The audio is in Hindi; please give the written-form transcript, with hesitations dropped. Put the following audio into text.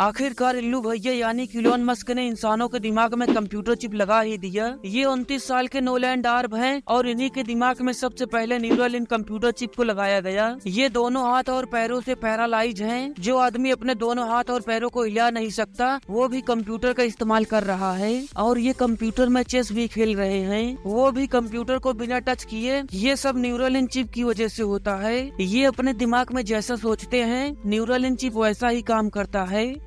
आखिरकार इल्लू भैया यानी कि इलॉन मस्क ने इंसानों के दिमाग में कंप्यूटर चिप लगा ही दिया। ये 29 साल के नोलैंड आर्ब हैं और इन्हीं के दिमाग में सबसे पहले न्यूरालिंक कंप्यूटर चिप को लगाया गया। ये दोनों हाथ और पैरों से पैरालाइज हैं। जो आदमी अपने दोनों हाथ और पैरों को हिला नहीं सकता वो भी कंप्यूटर का इस्तेमाल कर रहा है और ये कंप्यूटर में चेस भी खेल रहे हैं, वो भी कंप्यूटर को बिना टच किए। ये सब न्यूरालिंक चिप की वजह से होता है। ये अपने दिमाग में जैसा सोचते हैं न्यूरालिंक चिप वैसा ही काम करता है।